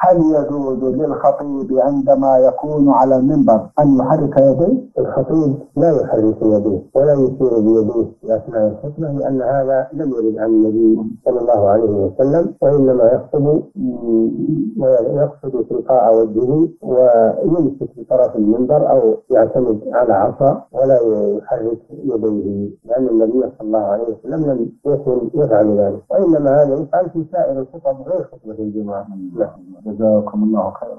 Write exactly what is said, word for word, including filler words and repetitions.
هل يجوز للخطيب عندما يكون على المنبر أن يحرك يديه؟ الخطيب لا يحرك يديه ولا يشير بيديه أثناء الخطبة، لأن هذا لم يرد عن النبي صلى الله عليه وسلم، وإنما يقصد يقصد تلقاء وجهه ويمسك بطرف المنبر أو يعتمد على عصا ولا يحرك يديه، لأن النبي صلى الله عليه وسلم لم يكن يفعل ذلك، وإنما هذا يفعل في سائر الخطب غير خطبة الجمعة. جزاكم الله خيرا.